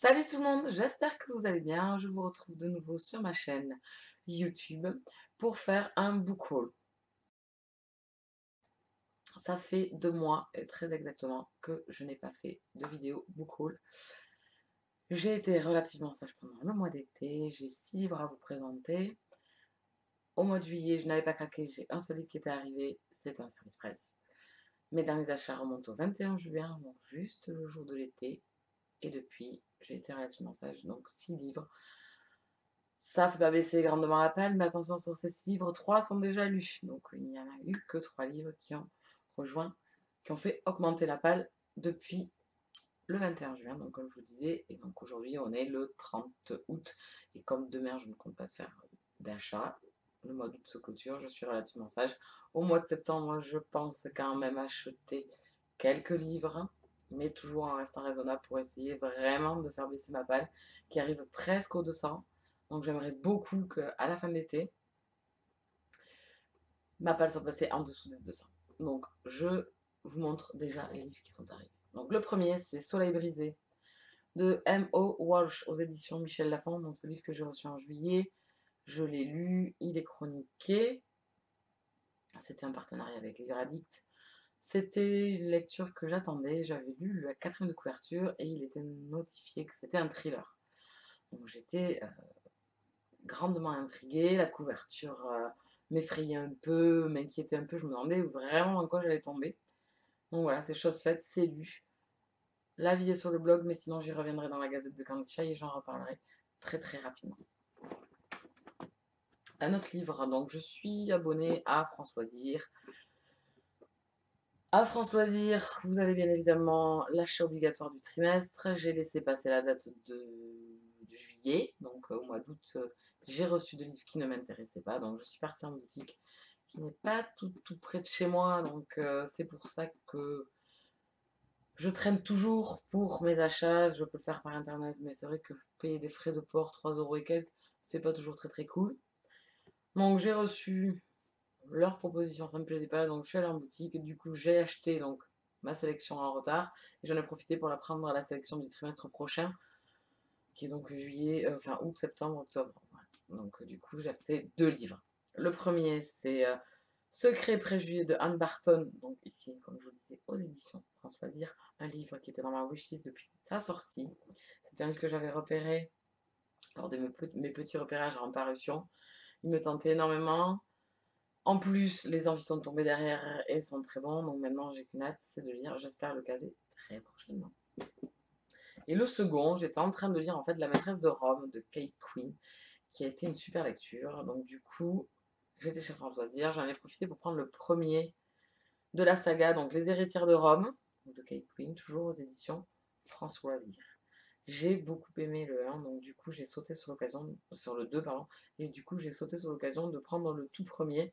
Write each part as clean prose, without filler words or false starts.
Salut tout le monde, j'espère que vous allez bien. Je vous retrouve de nouveau sur ma chaîne YouTube pour faire un book haul. Ça fait 2 mois très exactement que je n'ai pas fait de vidéo book haul. J'ai été relativement sage pendant le mois d'été, j'ai 6 livres à vous présenter. Au mois de juillet, je n'avais pas craqué, j'ai un seul livre qui était arrivé, c'était un service presse. Mes derniers achats remontent au 21 juin, donc juste le jour de l'été. Et depuis, j'ai été relativement sage, donc 6 livres. Ça fait pas baisser grandement la palme, mais attention, sur ces 6 livres, 3 sont déjà lus. Donc il n'y en a eu que 3 livres qui ont rejoint, qui ont fait augmenter la palme depuis le 21 juin, donc comme je vous disais. Et donc aujourd'hui, on est le 30 août. Et comme demain, je ne compte pas faire d'achat, le mois d'août se clôture, je suis relativement sage. Au mois de septembre, je pense quand même acheter quelques livres, mais toujours en restant raisonnable pour essayer vraiment de faire baisser ma palle qui arrive presque aux 200. Donc j'aimerais beaucoup qu'à la fin de l'été, ma palle soit passée en dessous des 200. Donc je vous montre déjà les livres qui sont arrivés. Donc le premier, c'est Soleil Brisé de M.O. Walsh aux éditions Michel Lafon. Donc c'est le livre que j'ai reçu en juillet. Je l'ai lu, il est chroniqué. C'était un partenariat avec Livraddict. C'était une lecture que j'attendais, j'avais lu la 4e de couverture et il était notifié que c'était un thriller. Donc j'étais grandement intriguée, la couverture m'effrayait un peu, m'inquiétait un peu, je me demandais vraiment dans quoi j'allais tomber. Donc voilà, c'est chose faite, c'est lu. L'avis est sur le blog, mais sinon j'y reviendrai dans la gazette de Candyshy et j'en reparlerai très rapidement. Un autre livre, donc je suis abonnée à France Loisirs. À France Loisirs, vous avez bien évidemment l'achat obligatoire du trimestre. J'ai laissé passer la date de juillet. Donc au mois d'août, j'ai reçu 2 livres qui ne m'intéressaient pas. Donc je suis partie en boutique qui n'est pas tout près de chez moi. Donc c'est pour ça que je traîne toujours pour mes achats. Je peux le faire par internet, mais c'est vrai que payer des frais de port, 3 € et quelques, c'est pas toujours très cool. Donc j'ai reçu leur proposition, ça me plaisait pas, donc je suis allée en boutique, du coup j'ai acheté donc ma sélection en retard, et j'en ai profité pour la prendre à la sélection du trimestre prochain, qui est donc juillet, enfin août, septembre, octobre, voilà. Donc du coup j'ai fait 2 livres. Le premier c'est Secret et préjugés de Anne Barton, donc ici comme je vous le disais aux éditions France Loisirs, un livre qui était dans ma wishlist depuis sa sortie. C'était un livre que j'avais repéré lors de mes petits repérages en parution, il me tentait énormément. En plus, les envies sont tombées derrière et sont très bons. Donc maintenant, j'ai qu'une hâte, c'est de lire. J'espère le caser très prochainement. Et le second, j'étais en train de lire en fait La maîtresse de Rome de Kate Quinn, qui a été une super lecture. Donc du coup, j'étais chez France Loisirs. J'en ai profité pour prendre le premier de la saga, donc Les Héritières de Rome, de Kate Quinn, toujours aux éditions France Loisirs. J'ai beaucoup aimé le 1, donc du coup j'ai sauté sur l'occasion, sur le 2 pardon, et du coup j'ai sauté sur l'occasion de prendre le tout premier,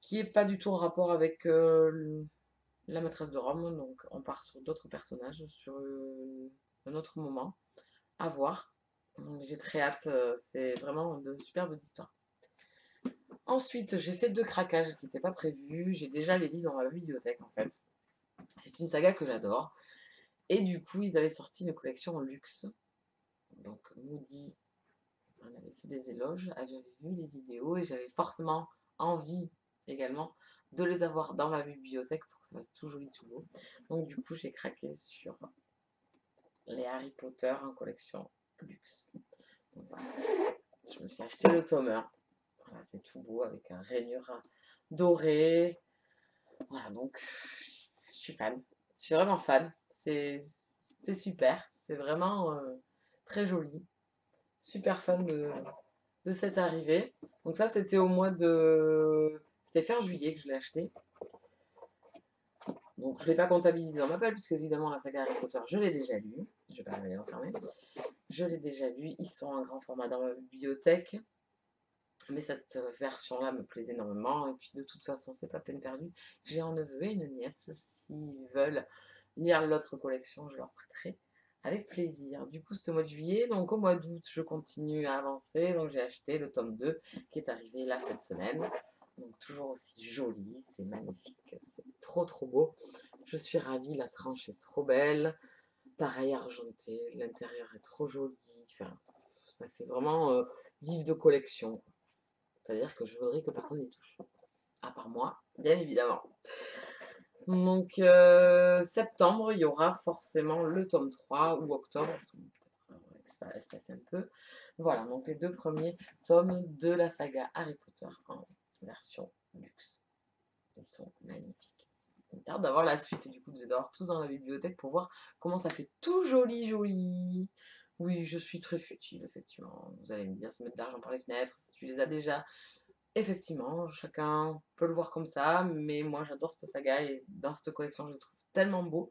qui est pas du tout en rapport avec la maîtresse de Rome, donc on part sur d'autres personnages, sur un autre moment, à voir. J'ai très hâte, c'est vraiment de superbes histoires. Ensuite j'ai fait 2 craquages qui n'étaient pas prévus, j'ai déjà les livres dans ma bibliothèque en fait. C'est une saga que j'adore. Et du coup, ils avaient sorti une collection en luxe. Donc, Moody, on avait fait des éloges, j'avais vu les vidéos et j'avais forcément envie également de les avoir dans ma bibliothèque pour que ça fasse tout joli, tout beau. Donc, du coup, j'ai craqué sur les Harry Potter en collection luxe. Donc, je me suis acheté le tome 1. Voilà, c'est tout beau avec un rainure doré. Voilà, donc, je suis fan. Je suis vraiment fan, c'est super, c'est vraiment très joli, super fan de cette arrivée. Donc ça c'était au mois de... c'était fin juillet que je l'ai acheté. Donc je ne l'ai pas comptabilisé dans ma palle puisque évidemment la saga Harry Potter je l'ai déjà lu. Je vais pas aller enfermer. Je l'ai déjà lu, ils sont en grand format dans ma bibliothèque. Mais cette version-là me plaisait énormément. Et puis de toute façon, c'est pas peine perdue. J'ai un neveu et une nièce. S'ils veulent lire l'autre collection, je leur prêterai avec plaisir. Du coup, c'est au mois de juillet. Donc au mois d'août, je continue à avancer. Donc j'ai acheté le tome 2 qui est arrivé là cette semaine. Donc toujours aussi joli. C'est magnifique. C'est trop beau. Je suis ravie. La tranche est trop belle. pareil argenté, l'intérieur est trop joli, enfin, ça fait vraiment livre de collection. C'est-à-dire que je voudrais que personne n'y touche, à part moi, bien évidemment. Donc, septembre, il y aura forcément le tome 3 ou octobre, peut-être espacer un peu. Voilà, donc les deux premiers tomes de la saga Harry Potter en version luxe. Ils sont magnifiques. Il me tarde d'avoir la suite, du coup, de les avoir tous dans la bibliothèque pour voir comment ça fait tout joli. Oui, je suis très futile, effectivement. Vous allez me dire, c'est mettre de l'argent par les fenêtres, si tu les as déjà. Effectivement, chacun peut le voir comme ça, mais moi j'adore cette saga et dans cette collection je le trouve tellement beau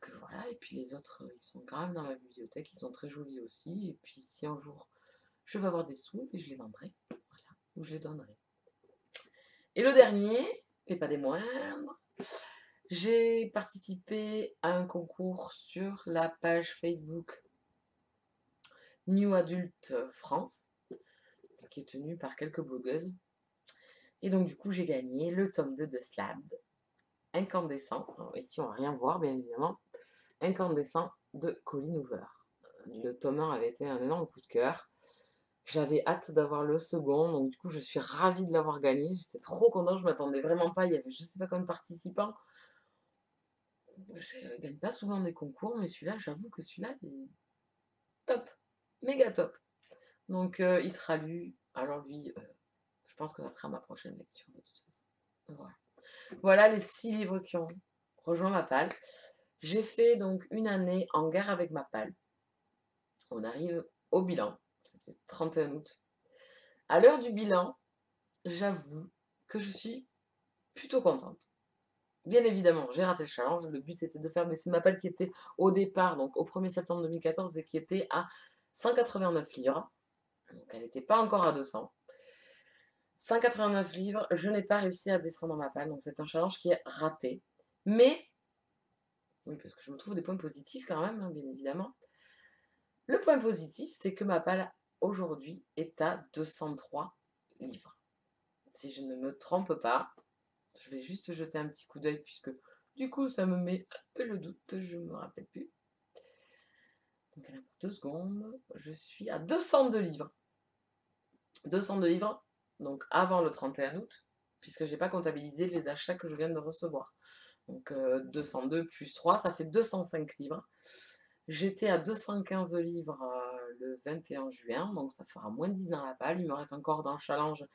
que voilà. Et puis les autres, ils sont quand même dans ma bibliothèque, ils sont très jolis aussi. Et puis si un jour je vais avoir des sous, je les vendrai, voilà, ou je les donnerai. Et le dernier, et pas des moindres, j'ai participé à un concours sur la page Facebook New Adult France, qui est tenue par quelques blogueuses. Et donc du coup j'ai gagné le tome 2 de Slammed, Incandescent. Alors, ici on va rien voir bien évidemment. Incandescent de Colleen Hoover. Le tome 1 avait été un énorme coup de cœur. J'avais hâte d'avoir le second, donc du coup je suis ravie de l'avoir gagné. J'étais trop contente, je m'attendais vraiment pas. Il y avait je sais pas combien de participants. Je gagne pas souvent des concours, mais celui-là, j'avoue que celui-là est top, méga top. Donc il sera lu, alors lui, je pense que ça sera ma prochaine lecture de toute façon. Voilà, voilà les 6 livres qui ont rejoint ma palle. J'ai fait donc une année en guerre avec ma palle. On arrive au bilan, c'était 31 août. À l'heure du bilan, j'avoue que je suis plutôt contente. Bien évidemment, j'ai raté le challenge, le but c'était de faire baisser ma palle qui était au départ, donc au 1er septembre 2014, et qui était à 189 livres. Donc elle n'était pas encore à 200. 189 livres, je n'ai pas réussi à descendre dans ma palle, donc c'est un challenge qui est raté. Mais, oui, parce que je me trouve des points positifs quand même, hein, bien évidemment. Le point positif, c'est que ma palle aujourd'hui est à 203 livres. Si je ne me trompe pas, je vais juste jeter un petit coup d'œil, puisque du coup ça me met un peu le doute, je ne me rappelle plus. Donc, elle a 2 secondes, je suis à 202 livres. 202 livres, donc avant le 31 août, puisque je n'ai pas comptabilisé les achats que je viens de recevoir. Donc, 202 plus 3, ça fait 205 livres. J'étais à 215 livres le 21 juin, donc ça fera moins 10 dans la palle. Il me reste encore dans le challenge,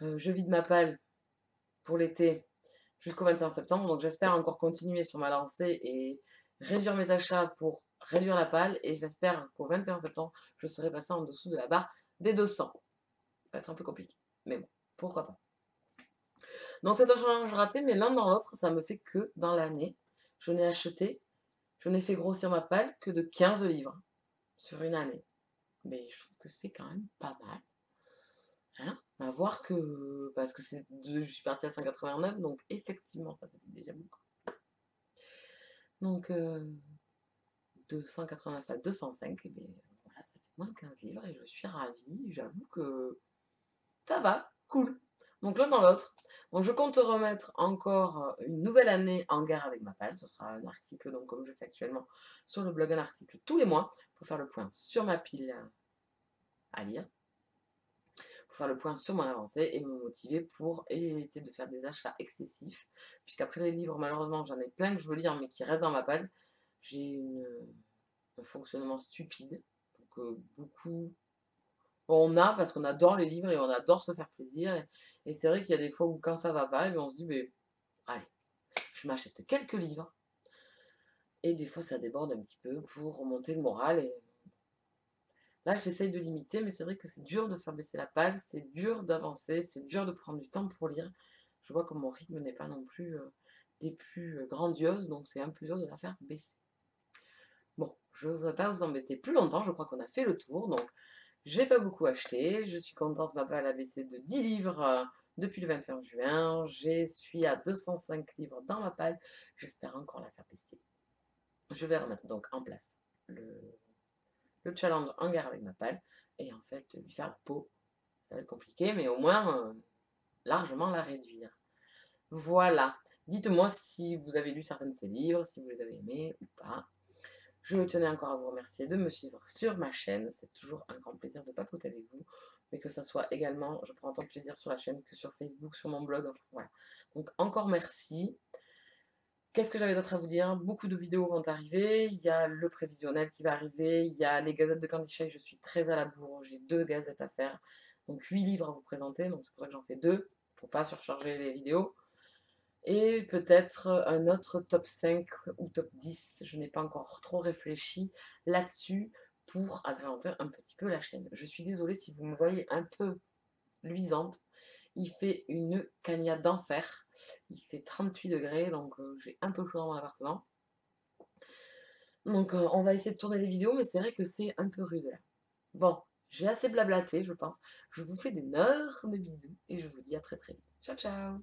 je vide ma palle pour l'été jusqu'au 21 septembre. Donc, j'espère encore continuer sur ma lancée et réduire mes achats pour réduire la palle, et j'espère qu'au 21 septembre, je serai passé en dessous de la barre des 200. Ça va être un peu compliqué, mais bon, pourquoi pas. Donc c'est un challenge raté, mais l'un dans l'autre, ça me fait que dans l'année, je n'ai fait grossir ma palle que de 15 livres sur une année. Mais je trouve que c'est quand même pas mal. Hein, à voir que, parce que je suis partie à 189, donc effectivement, ça fait déjà beaucoup. Donc, de 189 à 205, et bien voilà, ça fait moins de 15 livres et je suis ravie, j'avoue que ça va, cool. Donc l'un dans l'autre. Donc je compte remettre encore une nouvelle année en guerre avec ma palle, ce sera un article, donc comme je fais actuellement sur le blog, un article tous les mois pour faire le point sur ma pile à lire, pour faire le point sur mon avancée et me motiver pour éviter de faire des achats excessifs, puisqu'après les livres, malheureusement, j'en ai plein que je veux lire mais qui restent dans ma palle. J'ai un fonctionnement stupide que beaucoup on a parce qu'on adore les livres et on adore se faire plaisir. Et c'est vrai qu'il y a des fois où quand ça va pas, et bien on se dit mais allez, je m'achète quelques livres. Et des fois ça déborde un petit peu pour remonter le moral. Et là j'essaye de limiter, mais c'est vrai que c'est dur de faire baisser la palle, c'est dur d'avancer, c'est dur de prendre du temps pour lire. Je vois que mon rythme n'est pas non plus des plus grandioses, donc c'est un peu dur de la faire baisser. Bon, je ne voudrais pas vous embêter plus longtemps, je crois qu'on a fait le tour, donc j'ai pas beaucoup acheté, je suis contente, ma palle a baissé de 10 livres depuis le 21 juin, je suis à 205 livres dans ma palle, j'espère encore la faire baisser. Je vais remettre donc en place le challenge en guerre avec ma palle, et en fait lui faire le pot, ça va être compliqué, mais au moins largement la réduire. Voilà, Dites-moi si vous avez lu certains de ces livres, si vous les avez aimés ou pas. Je tenais encore à vous remercier de me suivre sur ma chaîne. C'est toujours un grand plaisir de papoter avec vous. Mais que ça soit également, je prends autant de plaisir sur la chaîne que sur Facebook, sur mon blog, enfin voilà. Donc encore merci. Qu'est-ce que j'avais d'autre à vous dire? Beaucoup de vidéos vont arriver, il y a le prévisionnel qui va arriver, il y a les gazettes de Candyshy, je suis très à la bourre, j'ai 2 gazettes à faire, donc 8 livres à vous présenter, donc c'est pour ça que j'en fais 2, pour pas surcharger les vidéos. Et peut-être un autre top 5 ou top 10, je n'ai pas encore trop réfléchi là-dessus, pour agrémenter un petit peu la chaîne. Je suis désolée si vous me voyez un peu luisante. Il fait une cagnade d'enfer. Il fait 38 degrés, donc j'ai un peu chaud dans mon appartement. Donc on va essayer de tourner des vidéos, mais c'est vrai que c'est un peu rude là. Bon, j'ai assez blablaté, je pense. Je vous fais d'énormes bisous et je vous dis à très très vite. Ciao, ciao!